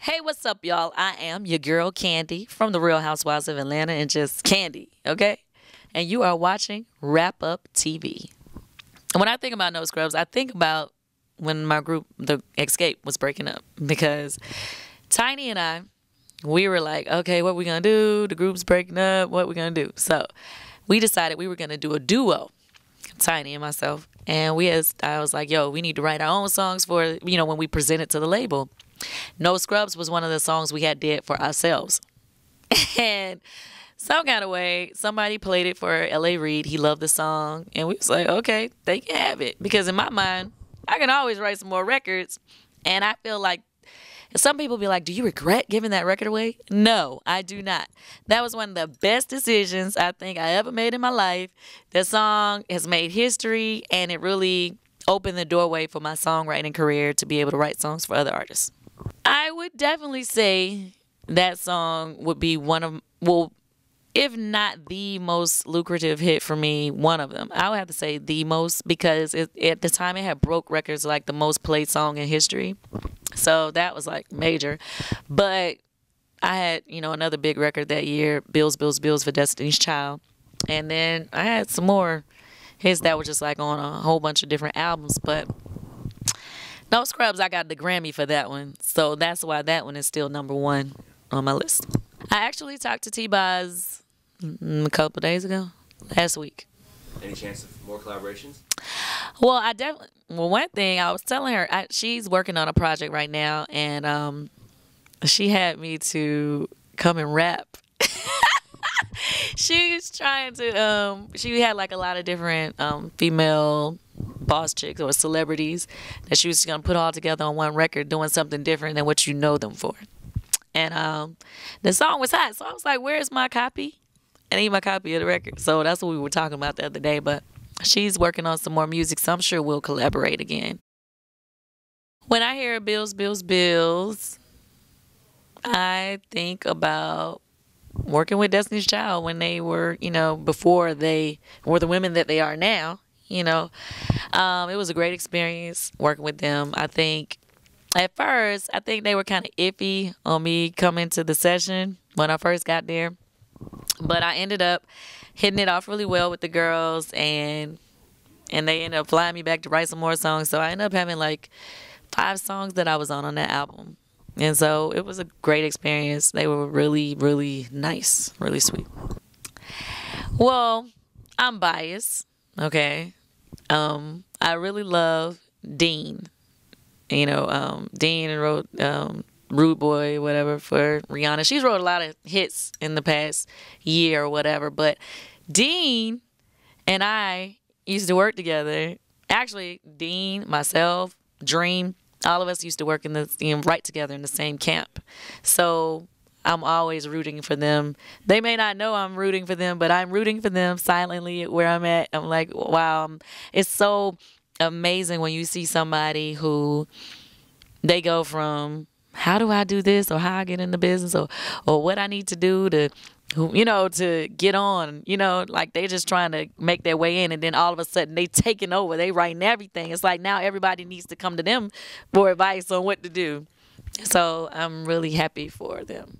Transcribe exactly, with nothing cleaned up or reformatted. Hey, what's up, y'all? I am your girl, Candy, from the Real Housewives of Atlanta, and just Candy, okay? And you are watching Wrap Up T V. And when I think about No Scrubs, I think about when my group, the X-Scape, was breaking up, because Tiny and I, we were like, okay, what we gonna do? The group's breaking up. What we gonna do? So we decided we were gonna do a duo, Tiny and myself. And we, as I was like, yo, we need to write our own songs for, you know, when we present it to the label. No Scrubs was one of the songs we had did for ourselves. And some kind of way, somebody played it for L A. Reid. He loved the song. And we was like, okay, they can have it. Because in my mind, I can always write some more records. And I feel like some people be like, do you regret giving that record away? No, I do not. That was one of the best decisions I think I ever made in my life. The song has made history, and it really opened the doorway for my songwriting career to be able to write songs for other artists. I would definitely say that song would be one of, well, if not the most lucrative hit for me, one of them. I would have to say the most, because it, at the time it had broke records like the most played song in history. So that was like major. But I had, you know, another big record that year, Bills Bills Bills for Destiny's Child. And then I had some more hits that were just like on a whole bunch of different albums, but No Scrubs, I got the Grammy for that one. So that's why that one is still number one on my list. I actually talked to T-Boz a couple days ago, last week. Any chance of more collaborations? Well, I definitely, well, one thing I was telling her, I, she's working on a project right now, and um, she had me to come and rap. She was trying to, um, she had like a lot of different um, female boss chicks or celebrities that she was going to put all together on one record, doing something different than what you know them for. And um, the song was hot, so I was like, where's my copy? I need my copy of the record. So that's what we were talking about the other day, but she's working on some more music, so I'm sure we'll collaborate again. When I hear Bills, Bills, Bills, I think about working with Destiny's Child when they were, you know, before they were the women that they are now. You know, um, it was a great experience working with them. I think at first, I think they were kind of iffy on me coming to the session when I first got there. But I ended up hitting it off really well with the girls, and and they ended up flying me back to write some more songs. So I ended up having like five songs that I was on on that album. And so it was a great experience. They were really, really nice, really sweet. Well, I'm biased, okay? Um, I really love Dean. You know, um, Dean wrote um, Rude Boy, whatever, for Rihanna. She's wrote a lot of hits in the past year or whatever. But Dean and I used to work together. Actually, Dean, myself, Dream, all of us used to work in the, you know, right together in the same camp. So I'm always rooting for them. They may not know I'm rooting for them, but I'm rooting for them silently where I'm at. I'm like, wow, it's so amazing when you see somebody who they go from, how do I do this, or how I get in the business, or, or what I need to do to, you know, to get on, you know, like they just trying to make their way in, and then all of a sudden they taking over, they writing everything. It's like now everybody needs to come to them for advice on what to do. So I'm really happy for them.